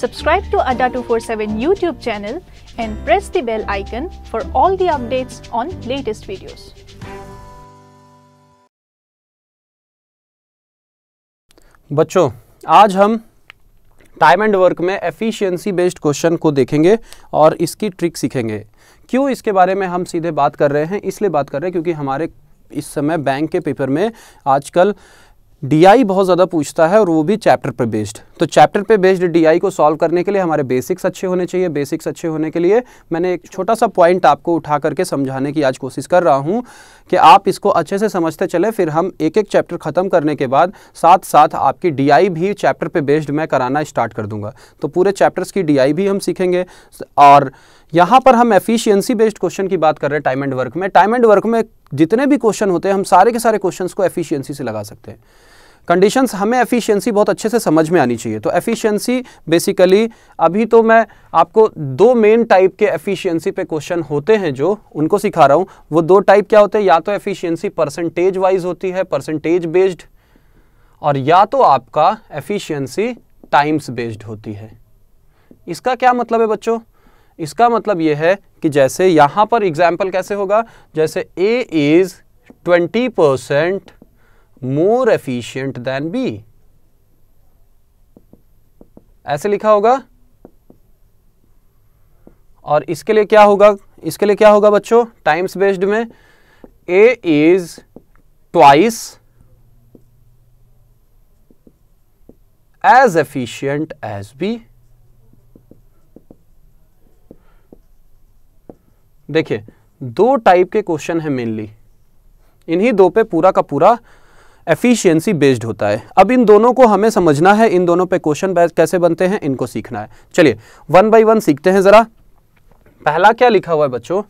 Subscribe to Adda247 YouTube channel and press the bell icon for all the updates on latest videos. बच्चों, आज हम time and work में efficiency based question को देखेंगे और इसकी ट्रिक सीखेंगे। क्यों इसके बारे में हम सीधे बात कर रहे हैं? इसलिए बात कर रहे हैं क्योंकि हमारे इस समय बैंक के पेपर में आजकल डीआई बहुत ज़्यादा पूछता है और वो भी चैप्टर पे बेस्ड। तो चैप्टर पे बेस्ड डीआई को सॉल्व करने के लिए हमारे बेसिक्स अच्छे होने चाहिए। बेसिक्स अच्छे होने के लिए मैंने एक छोटा सा पॉइंट आपको उठा करके समझाने की आज कोशिश कर रहा हूँ कि आप इसको अच्छे से समझते चले। फिर हम एक एक चैप्टर ख़त्म करने के बाद साथ साथ आपकी डीआई भी चैप्टर पे बेस्ड मैं कराना स्टार्ट कर दूँगा। तो पूरे चैप्टर्स की डीआई भी हम सीखेंगे। और यहाँ पर हम एफिशिएंसी बेस्ड क्वेश्चन की बात कर रहे हैं। टाइम एंड वर्क में जितने भी क्वेश्चन होते हैं हम सारे के सारे क्वेश्चंस को एफिशिएंसी से लगा सकते हैं। कंडीशंस हमें एफिशिएंसी बहुत अच्छे से समझ में आनी चाहिए। तो एफिशिएंसी बेसिकली अभी तो मैं आपको दो मेन टाइप के एफिशिएंसी पे क्वेश्चन होते हैं जो उनको सिखा रहा हूँ। वो दो टाइप क्या होते हैं? या तो एफिशिएंसी परसेंटेज वाइज होती है, परसेंटेज बेस्ड, और या तो आपका एफिशिएंसी टाइम्स बेस्ड होती है। इसका क्या मतलब है बच्चों? इसका मतलब यह है कि जैसे यहाँ पर एग्जाम्पल कैसे होगा, जैसे A is 20% more efficient than B, ऐसे लिखा होगा। और इसके लिए क्या होगा? इसके लिए क्या होगा बच्चों? टाइम्स बेस्ड में A is twice as efficient as B। देखिए, दो टाइप के क्वेश्चन हैं मेनली। इन्हीं दो पे पूरा का पूरा एफिशिएंसी बेस्ड होता है। अब इन दोनों को हमें समझना है, इन दोनों पे क्वेश्चन कैसे बनते हैं इनको सीखना है। चलिए वन बाय वन सीखते हैं ज़रा। पहला क्या लिखा हुआ है बच्चों?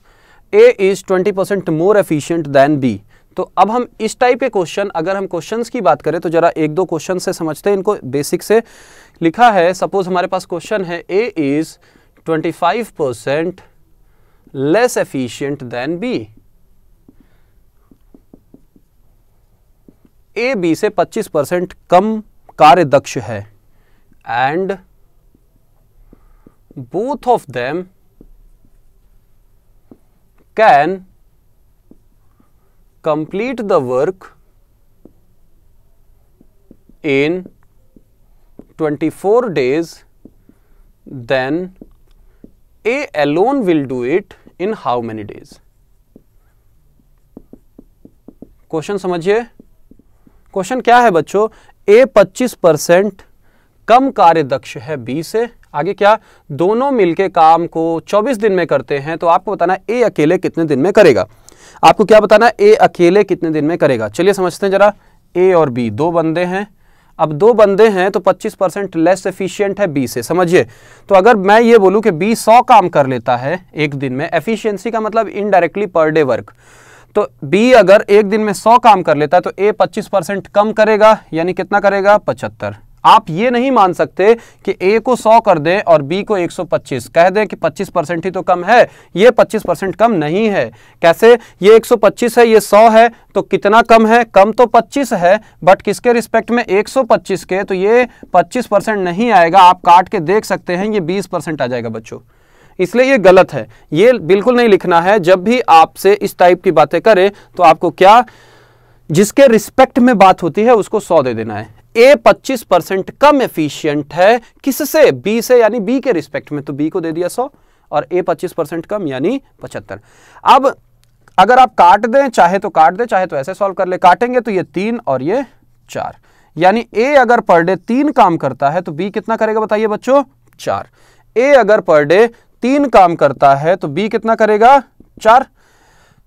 A is 20% more efficient than B। तो अब हम इस टाइप के क्वेश्चन, अगर हम क्वेश्चंस की बात करें तो ज़रा एक दो क्वेश्चन से समझते हैं इनको बेसिक से। लिखा है, सपोज हमारे पास क्वेश्चन है A is 25% less efficient than B। A B से 25% कम कार्यदक्ष है and both of them can complete the work in 24 days, then A alone will do it in how many days? Question समझिए। Question क्या है बच्चों? A 25% कम कार्यदक्ष है B से। आगे क्या? दोनों मिलके काम को 24 दिन में करते हैं। तो आपको बताना A अकेले कितने दिन में करेगा। आपको क्या बताना? A अकेले कितने दिन में करेगा। चलिए समझते हैं जरा। A और B दो बंदे हैं। अब दो बंदे हैं तो 25% लेस एफिशिएंट है बी से। समझिए, तो अगर मैं ये बोलूँ कि बी 100 काम कर लेता है एक दिन में, एफिशिएंसी का मतलब इनडायरेक्टली पर डे वर्क, तो बी अगर एक दिन में 100 काम कर लेता है तो ए 25% कम करेगा, यानी कितना करेगा? 75। आप ये नहीं मान सकते कि ए को 100 कर दें और बी को 125, कह दें कि 25% ही तो कम है। ये 25% कम नहीं है। कैसे? ये 125 है, ये 100 है, तो कितना कम है? कम तो 25 है, बट किसके रिस्पेक्ट में? 125 के। तो ये 25% नहीं आएगा। आप काट के देख सकते हैं, ये 20% आ जाएगा बच्चों। इसलिए ये गलत है, ये बिल्कुल नहीं लिखना है। जब भी आपसे इस टाइप की बातें करें तो आपको क्या, जिसके रिस्पेक्ट में बात होती है उसको 100 दे देना है। A 25% कम एफिशिएंट है किससे? B से, यानी B के रिस्पेक्ट में, तो B को दे दिया 100 और A 25% कम यानी 75। अब अगर आप काट दें, चाहे तो काट दें, चाहे तो ऐसे सॉल्व कर ले। काटेंगे तो ये 3 और ये 4, यानी A अगर पर डे 3 काम करता है तो B कितना करेगा बताइए बच्चों? 4। A अगर पर डे 3 काम करता है तो B कितना करेगा? 4।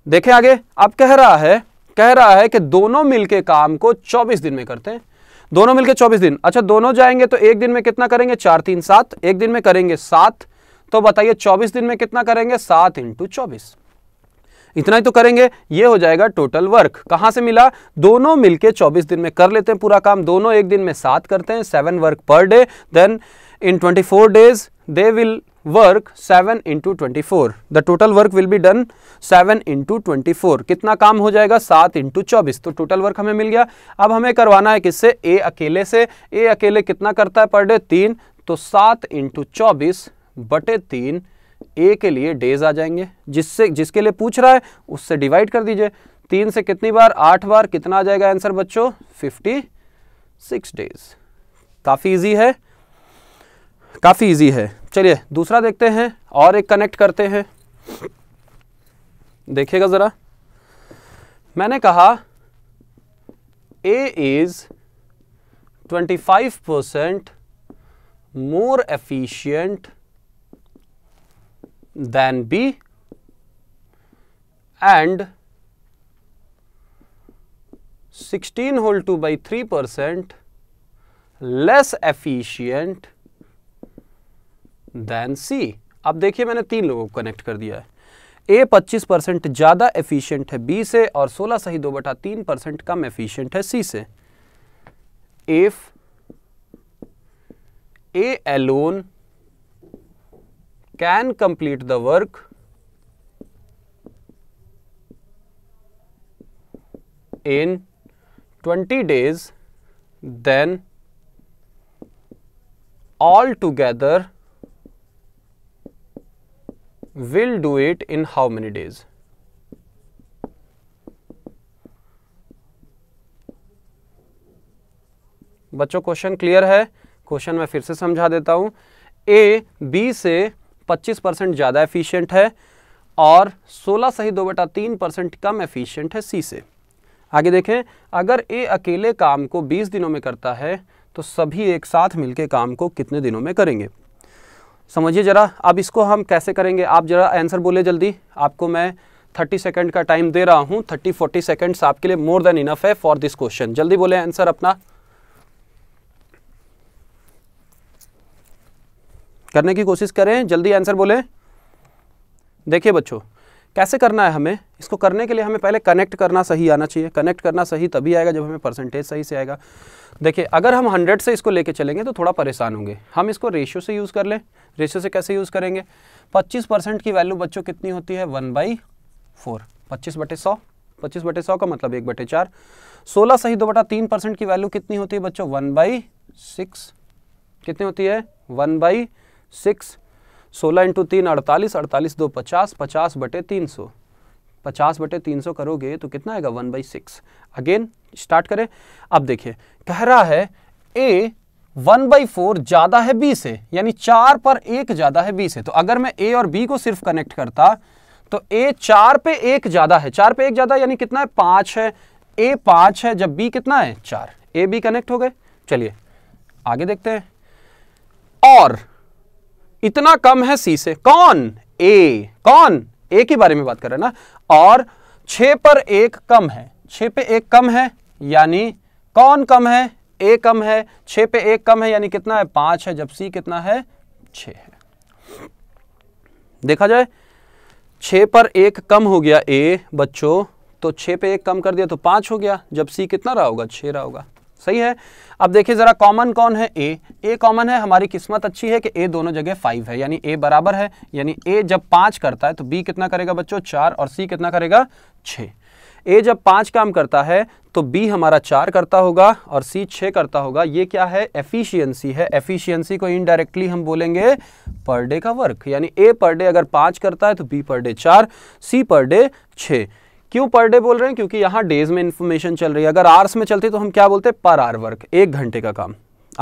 देखें आगे। अब कह रहा है कि दोनों मिलके काम को 24 दिन में करते हैं। दोनों मिलके 24 दिन, अच्छा दोनों जाएंगे तो एक दिन में कितना करेंगे? 4 3 7, एक दिन में करेंगे 7। तो बताइए 24 दिन में कितना करेंगे? 7 × 24, इतना ही तो करेंगे। ये हो जाएगा टोटल वर्क। कहाँ से मिला? दोनों मिलके 24 दिन में कर लेते हैं पूरा काम। दोनों एक दिन में 7 करते हैं, 7 work per day. Then in 24 days they will work 7 × 24, the total work will be done 7 × 24। कितना काम हो जाएगा? 7 × 24। तो टोटल वर्क हमें मिल गया। अब हमें करवाना है किससे? ए अकेले से। ए अकेले कितना करता है पर डे? 3। तो 7 × 24 बटे 3 ए के लिए डेज आ जाएंगे, जिसके लिए पूछ रहा है उससे डिवाइड कर दीजिए। 3 से कितनी बार, 8 बार, कितना आ जाएगा आंसर बच्चों? 56 डेज। काफ़ी इजी है, काफ़ी इजी है। चलिए दूसरा देखते हैं और एक कनेक्ट करते हैं। देखिएगा ज़रा, मैंने कहा A is 25% more efficient than B and 16 whole 2/3% less efficient than C। अब देखिए मैंने 3 लोगों को कनेक्ट कर दिया है। A 25% ज़्यादा एफिशिएंट है B से और 16 सही 2/3% कम एफिशिएंट है C से। If A alone can complete the work, in 20 days, then all together will do it in how many days? बच्चों क्वेश्चन क्लियर है? क्वेश्चन मैं फिर से समझा देता हूँ। ए बी से 25% ज़्यादा एफिशिएंट है और 16 सही 2/3% कम एफिशिएंट है सी से। आगे देखें, अगर ए अकेले काम को 20 दिनों में करता है तो सभी एक साथ मिलके काम को कितने दिनों में करेंगे? समझिए ज़रा। अब इसको हम कैसे करेंगे, आप ज़रा आंसर बोले जल्दी। आपको मैं 30 सेकंड का टाइम दे रहा हूँ। 30-40 सेकेंड्स आपके लिए मोर देन इनफ है फॉर दिस क्वेश्चन। जल्दी बोले आंसर अपना। करने की कोशिश करें, जल्दी आंसर बोलें। देखिए बच्चों कैसे करना है हमें। इसको करने के लिए हमें पहले कनेक्ट करना सही आना चाहिए। कनेक्ट करना सही तभी आएगा जब हमें परसेंटेज सही से आएगा। देखिए अगर हम 100 से इसको लेके चलेंगे तो थोड़ा परेशान होंगे। हम इसको रेशियो से यूज़ कर लें। रेशियो से कैसे यूज़ करेंगे? 25% की वैल्यू बच्चों कितनी होती है? 1/4। 25/100। 25/100 का मतलब 1/4। 16 सही 2/3% की वैल्यू कितनी होती है बच्चों? 1/6। कितनी होती है? 1/6। 16 × 3 48, 48 2 50, 50/300। 50/300 करोगे तो कितना आएगा? 1/6। अगेन स्टार्ट करें। अब देखिए कह रहा है ए 1/4 ज़्यादा है बी से, यानी 4/1 ज़्यादा है बी से। तो अगर मैं ए और बी को सिर्फ कनेक्ट करता तो ए 4/1 ज़्यादा है। 4/1 ज़्यादा यानी कितना है? 5 है। ए 5 है जब बी कितना है? 4। ए बी कनेक्ट हो गए। चलिए आगे देखते हैं। और इतना कम है सी से। कौन? ए। कौन? ए के बारे में बात कर रहे हैं ना। और 6/1 कम है। 6/1 कम है यानी कौन कम है? ए कम है। 6/1 कम है यानी कितना है? 5 है जब सी कितना है? 6 है। देखा जाए 6/1 कम हो गया ए बच्चों, तो 6/1 कम कर दिया तो 5 हो गया जब सी कितना रहा होगा? 6 रहा होगा। सही है। अब देखिए ज़रा कॉमन कौन है? ए। ए कॉमन है। हमारी किस्मत अच्छी है कि ए दोनों जगह 5 है यानी ए बराबर है। यानी ए जब 5 करता है तो बी कितना करेगा बच्चों? 4। और सी कितना करेगा? 6। ए जब 5 काम करता है तो बी हमारा 4 करता होगा और सी 6 करता होगा। ये क्या है? एफिशिएंसी है। एफिशिएंसी को इनडायरेक्टली हम बोलेंगे पर डे का वर्क। यानी ए पर डे अगर 5 करता है तो बी पर डे 4, सी पर डे 6। क्यों पर डे बोल रहे हैं? क्योंकि यहाँ डेज में इंफॉर्मेशन चल रही है। अगर आवर्स में चलती तो हम क्या बोलते हैं? पर आवर वर्क, 1 घंटे का काम।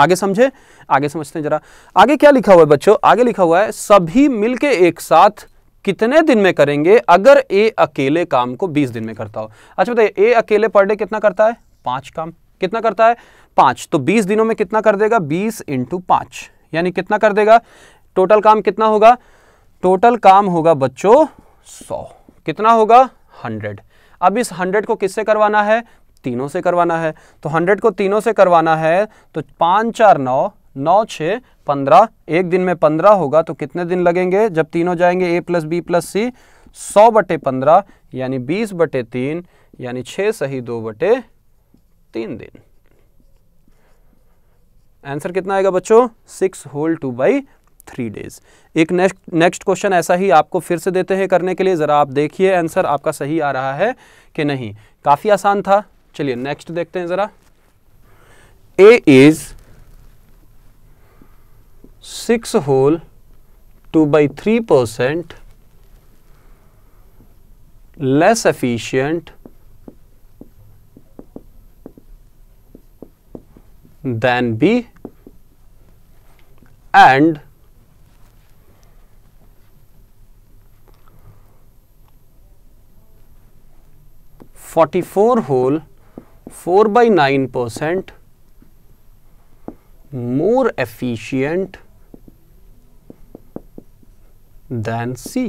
आगे समझे? आगे समझते हैं जरा। आगे क्या लिखा हुआ है बच्चों? आगे लिखा हुआ है सभी मिलके एक साथ कितने दिन में करेंगे अगर ए अकेले काम को 20 दिन में करता हो। अच्छा बताइए ए अकेले पर डे कितना करता है? 5 काम। कितना करता है? 5। तो 20 दिनों में कितना कर देगा? 20 × 5 यानी कितना कर देगा? टोटल काम कितना होगा? टोटल काम होगा बच्चों 100। कितना होगा? 100। अब इस 100 को किससे करवाना है? तीनों से करवाना है। तो 100 को तीनों से करवाना है तो 5 4 9, 9 6 15, 1 दिन में 15 होगा। तो कितने दिन लगेंगे जब तीनों जाएंगे? A plus B plus C. 100/15 यानी 20/3 यानी 6 सही 2/3 दिन। आंसर कितना आएगा बच्चों? 6 whole 2/3 डेज। एक नेक्स्ट क्वेश्चन ऐसा ही आपको फिर से देते हैं करने के लिए। ज़रा आप देखिए आंसर आपका सही आ रहा है कि नहीं। काफ़ी आसान था। चलिए नेक्स्ट देखते हैं ज़रा। A is 6 whole 2/3% less efficient than B, and (44 whole 4/9% more efficient than C.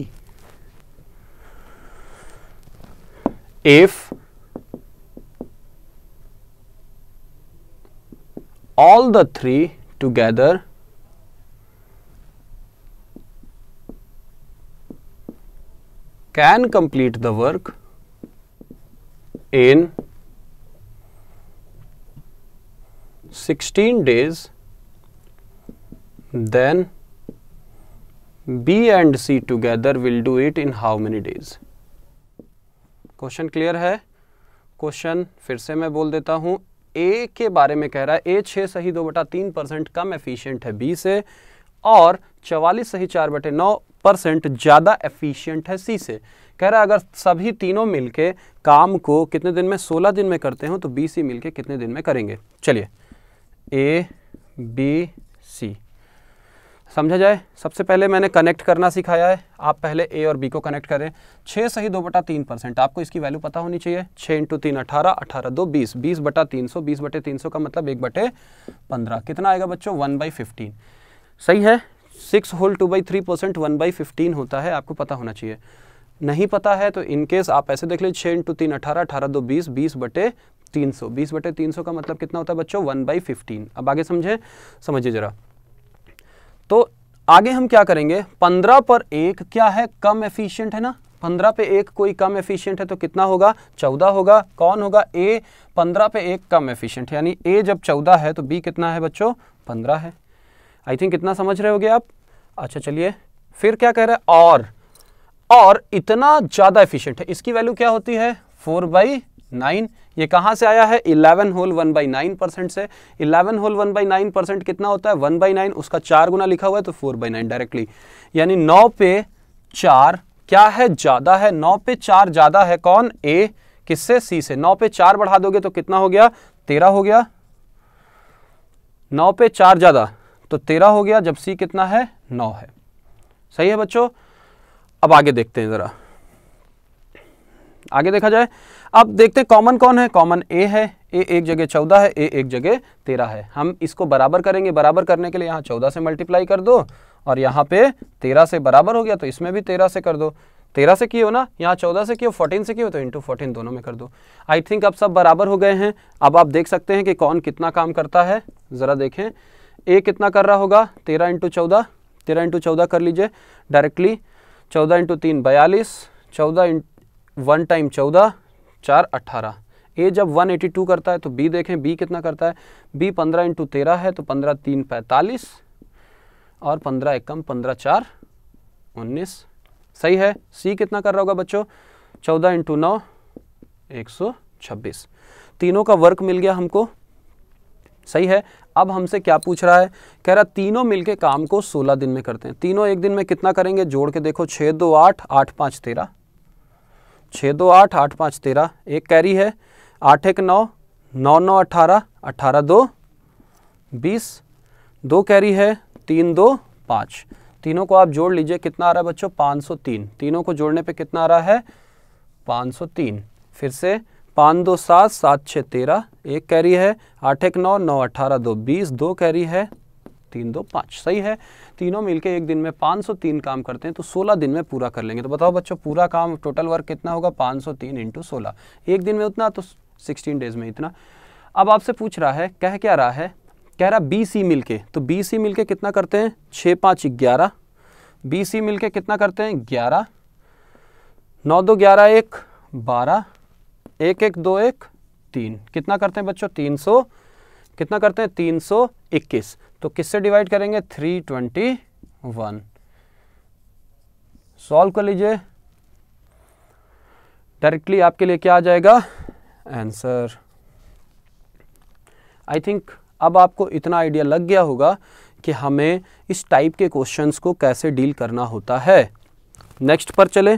If all the three together can complete the work in 16 days, then B and C together will do it in how many days? Question clear है? Question फिर से मैं बोल देता हूँ, ए के बारे में कह रहा है, ए 6 सही 2/3% कम एफिशिएंट है बी से और 44 सही 4/9% ज़्यादा एफिशिएंट है सी से। कह रहा है अगर सभी तीनों मिलके काम को कितने दिन में, 16 दिन में करते हो, तो बी सी मिलके कितने दिन में करेंगे। चलिए ए बी सी समझा जाए। सबसे पहले मैंने कनेक्ट करना सिखाया है, आप पहले ए और बी को कनेक्ट करें। 6 सही 2/3% आपको इसकी वैल्यू पता होनी चाहिए। 6 × 3 = 18, 18×2 = 20, 20 बटा 300, 20 बटे 300 का मतलब 1 बटे 15। कितना आएगा बच्चों? 1/15। सही है। 6 होल 2/3% 1/15 होता है, आपको पता होना चाहिए। नहीं पता है तो इनकेस आप ऐसे देख लीजिए, 6 × 3 = 18, 18×2 = 20, 20 बटे 300, 20 बटे 300 का मतलब कितना होता है बच्चों? 1/15। अब आगे समझिए जरा। तो आगे हम क्या करेंगे, 15 पर 1 क्या है? कम एफिशिएंट है ना। 15 पे 1 कोई कम एफिशिएंट है तो कितना होगा? 14 होगा। कौन होगा? ए। 15 पे 1 कम एफिशिएंट, यानी ए जब 14 है तो बी कितना है बच्चों? 15 है। आई थिंक इतना समझ रहे होगे आप। अच्छा चलिए फिर क्या कह रहे हैं, और इतना ज़्यादा एफिशिएंट है। इसकी वैल्यू क्या होती है? 4/9। ये कहाँ से आया है? 11 होल 1/9% से। 11 होल 1/9% कितना होता है? 1/9, उसका 4 गुना लिखा हुआ है तो 4/9 डायरेक्टली, यानी 9 पे 4 क्या है? ज़्यादा है। 9 पे 4 ज़्यादा है। कौन? ए। किससे? सी से। 9 पे 4 बढ़ा दोगे तो कितना हो गया? 13 हो गया। 9 पे 4 ज़्यादा तो 13 हो गया, जब सी कितना है? 9 है। सही है बच्चों। अब आगे देखते हैं ज़रा, आगे देखा जाए। अब देखते हैं कॉमन कौन है। कॉमन ए है। ए एक जगह 14 है, ए एक जगह 13 है। हम इसको बराबर करेंगे। बराबर करने के लिए यहाँ 14 से मल्टीप्लाई कर दो और यहाँ पे 13 से, बराबर हो गया तो इसमें भी 13 से कर दो। 13 से किए हो ना, यहाँ 14 से किए हो, 14 से किए हो तो × 14 दोनों में कर दो। आई थिंक अब सब बराबर हो गए हैं। अब आप देख सकते हैं कि कौन कितना काम करता है। ज़रा देखें, ए कितना कर रहा होगा? 13 × 14, 13 × 14 कर लीजिए डायरेक्टली। 14 × 3 = 42, 14 × 1 = 14, 4 = 18। ए जब 182 करता है तो बी देखें, बी कितना करता है? बी 15 × 13 है तो 15×3 = 45 और 15 × 1 = 15, 4 = 19। सही है। सी कितना कर रहा होगा बच्चों? 14 × 9 = 126। तीनों का वर्क मिल गया हमको। सही है। अब हमसे क्या पूछ रहा है? कह रहा तीनों मिलके काम को 16 दिन में करते हैं। तीनों एक दिन में कितना करेंगे? जोड़ के देखो, 6 2 8, 8 5 13, 6 2 8, 8 5 13, एक कैरी है, 8 1 9, 9 9 18, 18 2 20, 2 कैरी है, 3 2 5। तीनों को आप जोड़ लीजिए, कितना आ रहा है बच्चों? 503। तीनों को जोड़ने पे कितना आ रहा है? 503। फिर से 5 2 7, 7 6 13, एक कैरी है, 8 1 9, 9 18, 2 20, 2 कैरी है, 3 2 5। सही है। तीनों मिलके एक दिन में 503 काम करते हैं तो 16 दिन में पूरा कर लेंगे। तो बताओ बच्चों, पूरा काम टोटल वर्क कितना होगा? 503 × 16, एक दिन में उतना, तो 16 डेज में इतना। अब आपसे पूछ रहा है, कह क्या रहा है? कह रहा बी सी मिलके, तो बी सी मिलके कितना करते हैं? 6 5 11, बी सी मिलके कितना करते हैं? 11, 9 2 11, 1 12, 1 1 2 1 3, कितना करते हैं बच्चों? 300। कितना करते हैं? 321। तो किससे डिवाइड करेंगे? 321। सॉल्व कर लीजिए डायरेक्टली, आपके लिए क्या आ जाएगा आंसर। आई थिंक अब आपको इतना आइडिया लग गया होगा कि हमें इस टाइप के क्वेश्चंस को कैसे डील करना होता है। नेक्स्ट पर चले,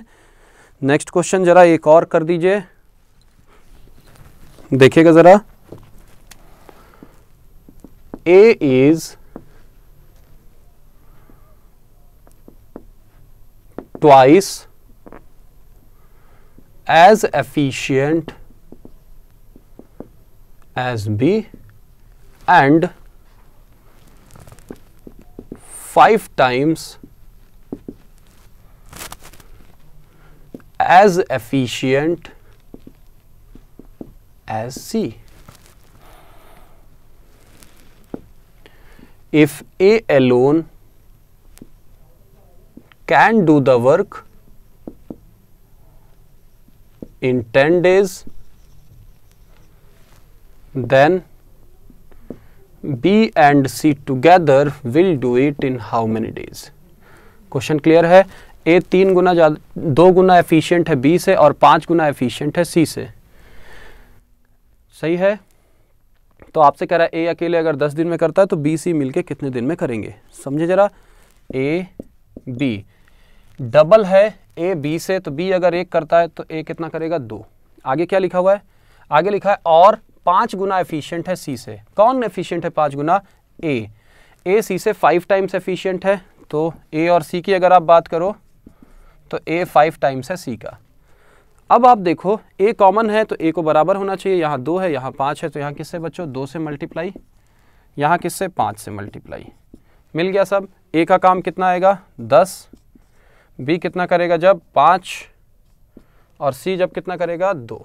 नेक्स्ट क्वेश्चन ज़रा एक और कर दीजिए, देखिएगा ज़रा। A is twice as efficient as B and 5 times as efficient as C. If A alone can do the work in 10 days, then B and C together will do it in how many days? Question clear है। A 3 गुना ज़्यादा 2 गुना efficient है B से और 5 गुना efficient है C से, सही है। तो आपसे कह रहा है A अकेले अगर 10 दिन में करता है तो B C मिलके कितने दिन में करेंगे। समझे जरा, A B डबल है A B से, तो B अगर 1 करता है तो A कितना करेगा, 2। आगे क्या लिखा हुआ है, आगे लिखा है और 5 गुना एफिशिएंट है C से। कौन एफिशिएंट है 5 गुना? A। A C से 5 टाइम्स एफिशिएंट है, तो A और C की अगर आप बात करो तो A 5 टाइम्स है C का। अब आप देखो A कॉमन है तो A को बराबर होना चाहिए, यहाँ 2 है यहाँ 5 है, तो यहाँ किससे बच्चों, 2 से मल्टीप्लाई, यहाँ किससे, 5 से मल्टीप्लाई। मिल गया सब। A का काम कितना आएगा, 10। B कितना करेगा जब, 5, और C जब कितना करेगा, 2।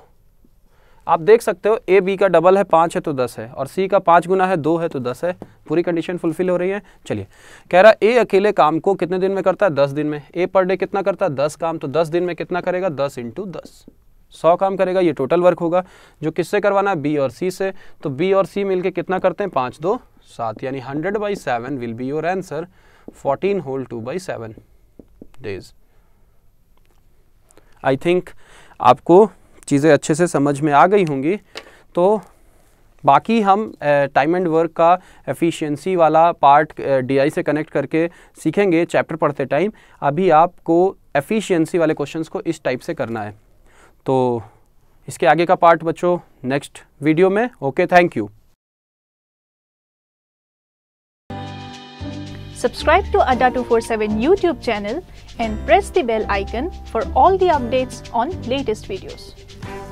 आप देख सकते हो A B का डबल है 5 है तो 10 है, और C का 5 गुना है 2 है तो 10 है। पूरी कंडीशन फुलफिल हो रही है। चलिए, कह रहा है A अकेले काम को कितने दिन में करता है, 10 दिन में। A पर डे कितना करता है, 10 काम, तो 10 दिन में कितना करेगा, 10 × 10, 100 काम करेगा। ये टोटल वर्क होगा जो किससे करवाना है, B और C से। तो B और C मिलके कितना करते हैं, 5, 2, 7, यानी 100/7 will be your answer, 14/2/7 days। I think आपको चीज़ें अच्छे से समझ में आ गई होंगी। तो बाकी हम टाइम एंड वर्क का एफिशिएंसी वाला पार्ट डीआई से कनेक्ट करके सीखेंगे चैप्टर पढ़ते टाइम। अभी आपको एफिशिएंसी वाले क्वेश्चंस को इस टाइप से करना है। तो इसके आगे का पार्ट बच्चों नेक्स्ट वीडियो में। Okay, thank you. Subscribe to Adda247 YouTube channel and press the bell icon for all the updates on latest videos.